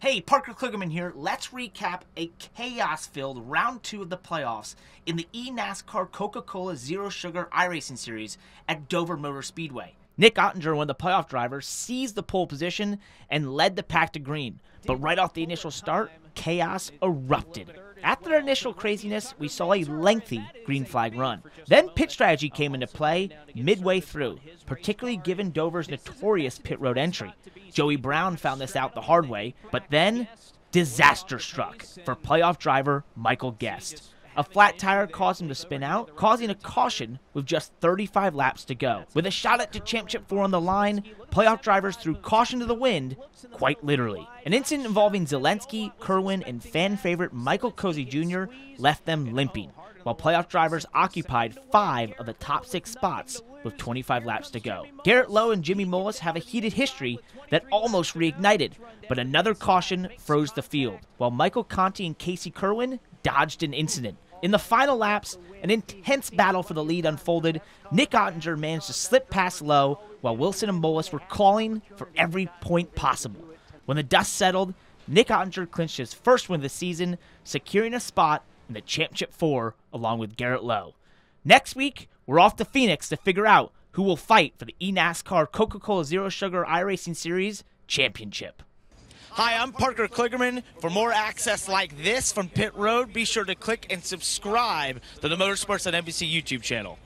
Hey, Parker Kligerman here. Let's recap a chaos-filled round 2 of the playoffs in the E-NASCAR Coca-Cola Zero Sugar iRacing series at Dover Motor Speedway. Nick Ottinger, one of the playoff drivers, seized the pole position and led the pack to green. But right off the initial start, chaos erupted. After initial craziness, we saw a lengthy green flag run. Then pit strategy came into play midway through, particularly given Dover's notorious pit road entry. Joey Brown found this out the hard way, but then disaster struck for playoff driver Michael Guest. A flat tire caused him to spin out, causing a caution with just 35 laps to go. With a shot at the championship four on the line, playoff drivers threw caution to the wind, quite literally. An incident involving Zelensky, Kerwin, and fan favorite Michael Cozy Jr. left them limping, while playoff drivers occupied 5 of the top 6 spots with 25 laps to go. Garrett Lowe and Jimmy Mollis have a heated history that almost reignited, but another caution froze the field, while Michael Conti and Casey Kerwin dodged an incident. In the final laps, an intense battle for the lead unfolded. Nick Ottinger managed to slip past Lowe, while Wilson and Mollis were clawing for every point possible. When the dust settled, Nick Ottinger clinched his first win of the season, securing a spot in the championship four along with Garrett Lowe. Next week, we're off to Phoenix to figure out who will fight for the eNASCAR Coca-Cola Zero Sugar iRacing Series Championship. Hi, I'm Parker Kligerman. For more access like this from Pit Road, be sure to click and subscribe to the Motorsports on NBC YouTube channel.